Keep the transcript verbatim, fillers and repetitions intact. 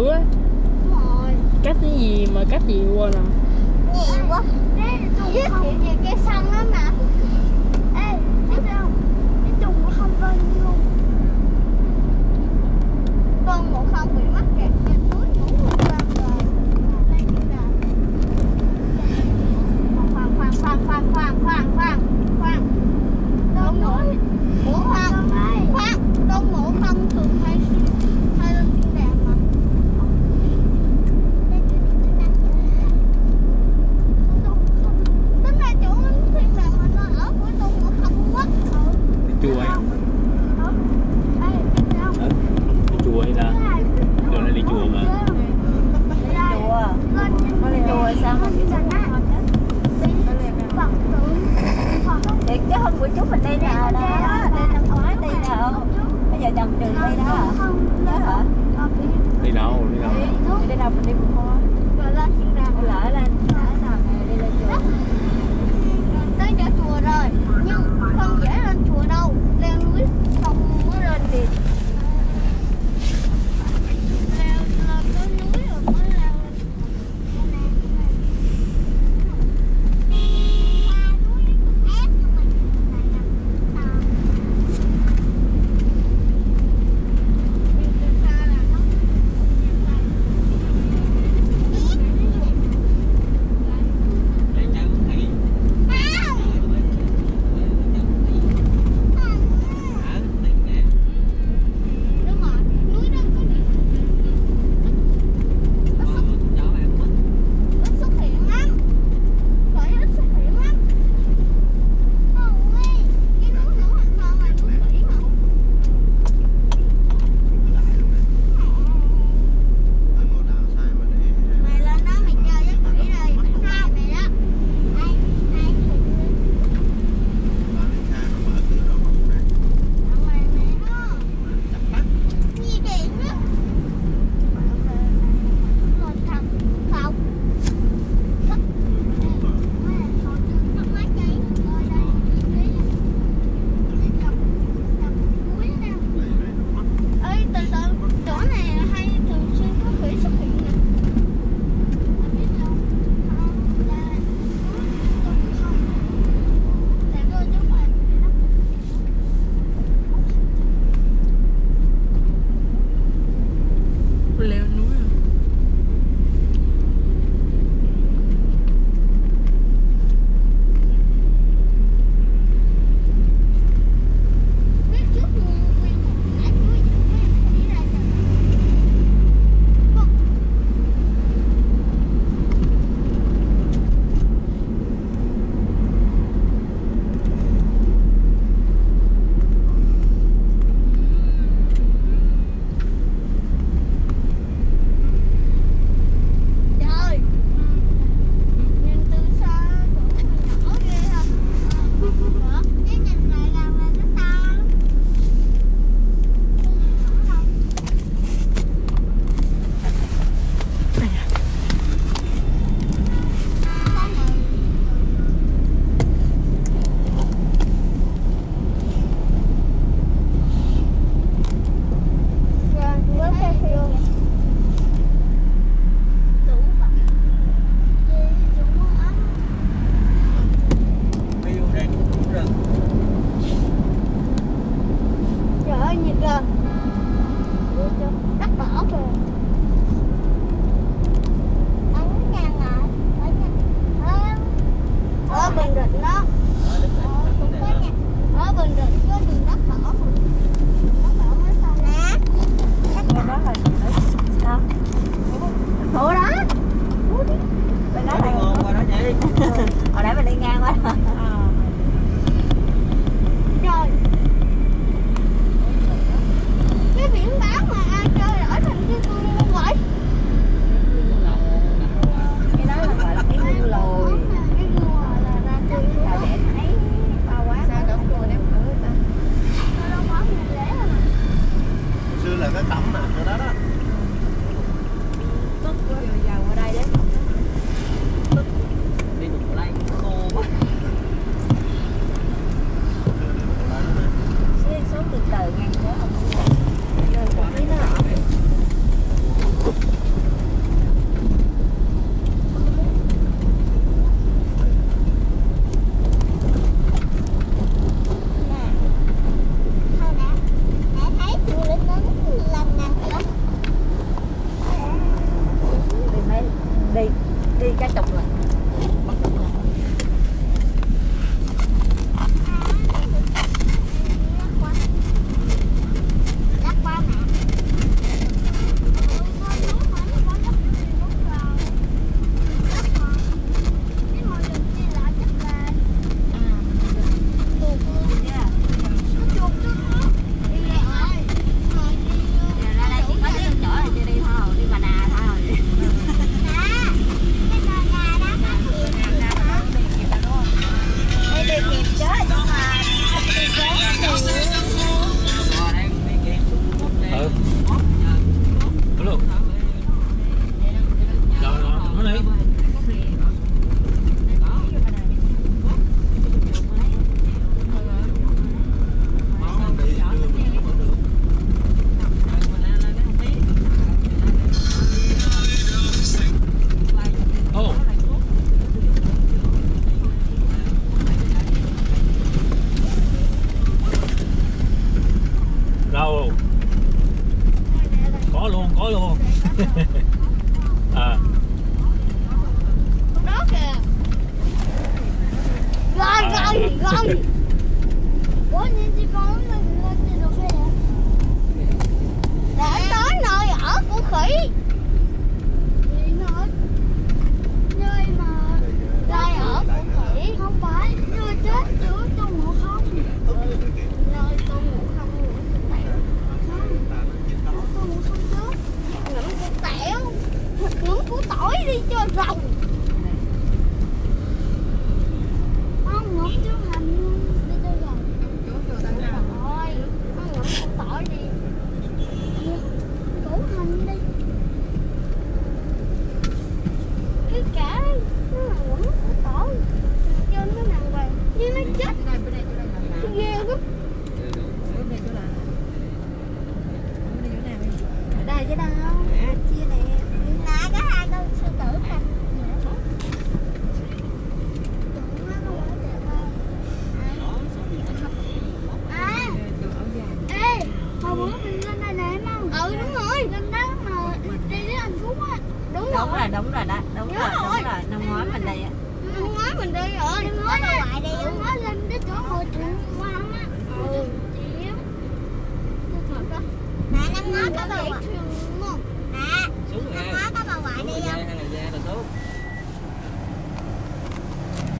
nữ á. Đúng rồi. Cách cái gì mà cách gì quên à? Nhiều quá. Giới thiệu về cây xanh đó mà. Ê, biết không? Cái trùng nó không lên luôn. Con một không bị mắc kẹt trên núi ngủ một lần rồi. Đây chúng ta. Khoan khoan khoan khoan khoan khoan khoan khoan. Con núi. Ủa khoan. Khoan. Con ngủ không thường hay hay lên thiên đàng mà. Tính ra chỗ thiên đàng mà nó ở của tôi ngủ không mất. Cái chùa ấy. Chùa hay là đường này đi chùa mà. Chùa. Con đi chùa sao mà đi sang á? Thì cái hôm của chú mình đi là đó, đi năm ngoái đi là bây giờ dòng đường đi đó hả? Đó hả? Đi đâu? Đi đâu? Đi đâu mình đi một hôm. Rồi lên thiên đàng. Lỡ lên. Đi lên chùa. Tới chỗ chùa rồi nhưng không dễ lên chùa đâu, leo núi không mới lên được. Cái biển báo mà ai chơi ở thành cái cương Rau có luôn, có luôn. À. Đó kìa. Rồi, rồi, rồi. Ủa nên chị con lên lên trên được hay vậy? Để tới nơi ở của khỉ. Vậy nó nơi mà nơi ở của khỉ không phải nơi chết chữa Tôn Ngộ Không. Nơi Tôn Ngộ Không ngủ Tôn Ngộ Không chết. Ngủ tẻo, nướng củ tỏi đi cho rồng.